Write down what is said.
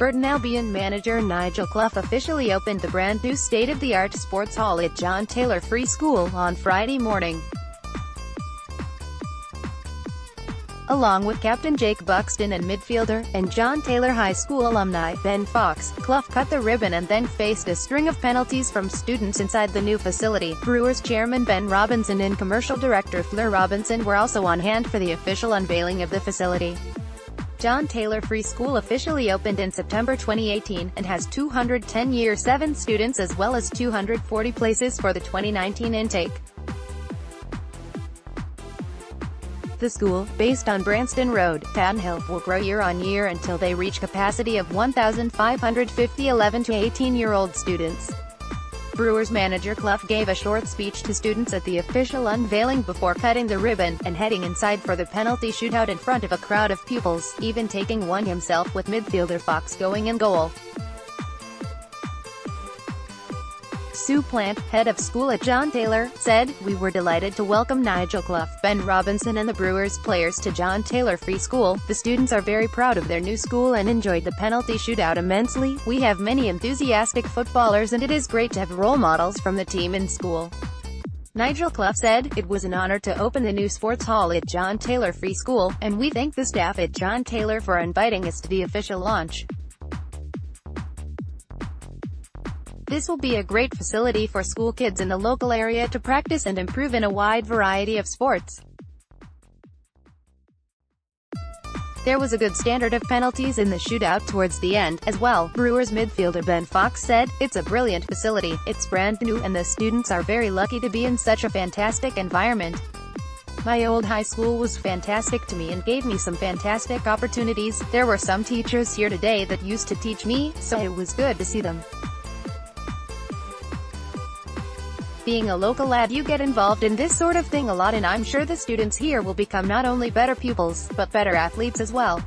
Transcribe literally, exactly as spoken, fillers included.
Burton Albion manager Nigel Clough officially opened the brand-new state-of-the-art sports hall at John Taylor Free School on Friday morning, along with captain Jake Buxton and midfielder, and John Taylor High School alumni, Ben Fox. Clough cut the ribbon and then faced a string of penalties from students inside the new facility. Brewers chairman Ben Robinson and commercial director Fleur Robinson were also on hand for the official unveiling of the facility. John Taylor Free School officially opened in September twenty eighteen, and has two hundred ten Year seven students as well as two hundred forty places for the twenty nineteen intake. The school, based on Branston Road, Panhill, will grow year-on-year until they reach capacity of one thousand five hundred fifty eleven to eighteen-year-old students. Brewers manager Clough gave a short speech to students at the official unveiling before cutting the ribbon and heading inside for the penalty shootout in front of a crowd of pupils, even taking one himself with midfielder Fox going in goal. Sue Plant, head of school at John Taylor, said, "We were delighted to welcome Nigel Clough, Ben Robinson and the Brewers players to John Taylor Free School. The students are very proud of their new school and enjoyed the penalty shootout immensely. We have many enthusiastic footballers and it is great to have role models from the team in school." Nigel Clough said, "It was an honor to open the new sports hall at John Taylor Free School, and we thank the staff at John Taylor for inviting us to the official launch. This will be a great facility for school kids in the local area to practice and improve in a wide variety of sports. There was a good standard of penalties in the shootout towards the end, as well," Brewers midfielder Ben Fox said. "It's a brilliant facility, it's brand new and the students are very lucky to be in such a fantastic environment. My old high school was fantastic to me and gave me some fantastic opportunities. There were some teachers here today that used to teach me, so it was good to see them. Being a local lad, you get involved in this sort of thing a lot, and I'm sure the students here will become not only better pupils, but better athletes as well."